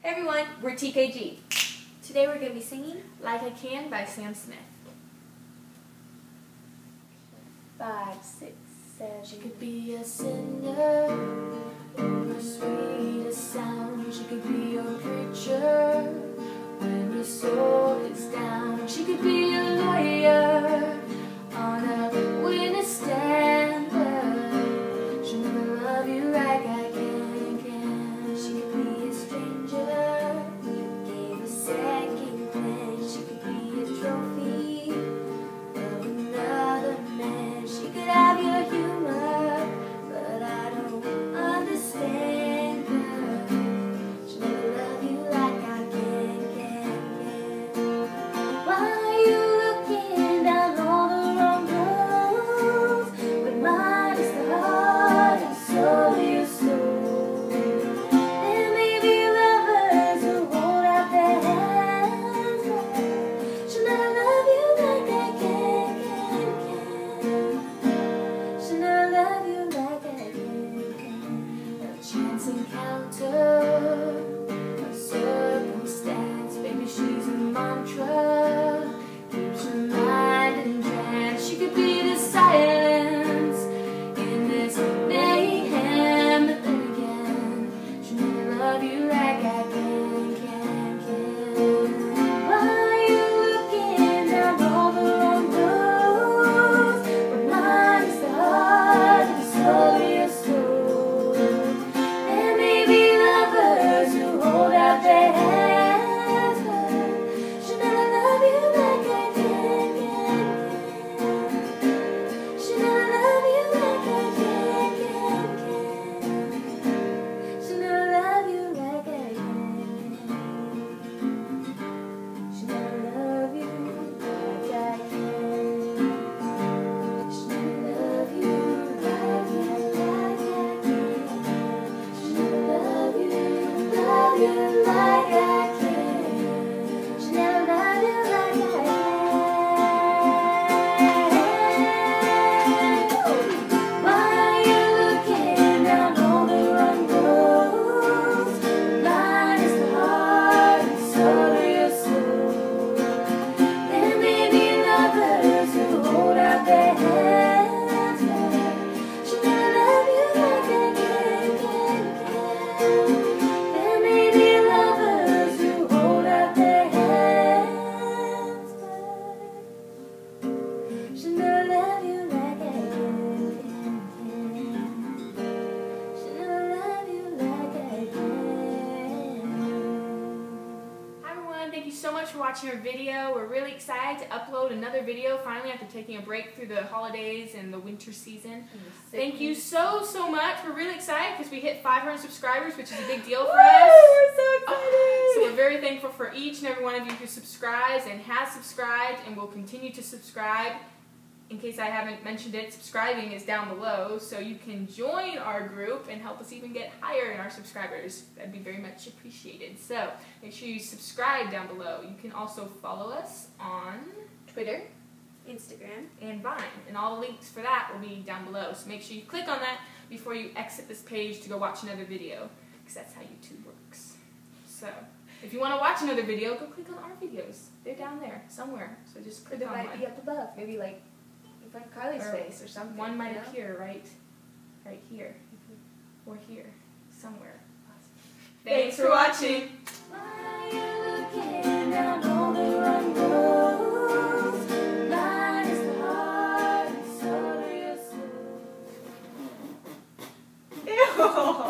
Hey everyone, we're TKG. Today we're going to be singing Like I Can by Sam Smith. 5, 6, 7. She could be a sinner, her sweetest sound. She could be your preacher when your soul is down. She could be a lawyer on a witness stand. She'll never love you like I can. She could be a stranger. Encounter a circumstance, baby, she's a mantra, keeps her mind in trance. She could be the silence in this mayhem, but then again, she'll never love you like I can. While you're looking down all the wrong roads, but mine is the heart and the soul of your soul. So much for watching our video. We're really excited to upload another video finally after taking a break through the holidays and the winter season. Thank you so much. We're really excited because we hit 500 subscribers, which is a big deal for us. We're so excited. So we're very thankful for each and every one of you who subscribes and has subscribed and will continue to subscribe. In case I haven't mentioned it, subscribing is down below, so you can join our group and help us even get higher in our subscribers. That'd be very much appreciated. So make sure you subscribe down below. You can also follow us on Twitter, Instagram, and Vine. And all the links for that will be down below. So make sure you click on that before you exit this page to go watch another video, because that's how YouTube works. So if you want to watch another video, go click on our videos. They're down there somewhere. So just click on one. Or they might be up above. Maybe like Carly's face or something. One might appear right here, or here, somewhere. Awesome. Thanks for watching. Ew.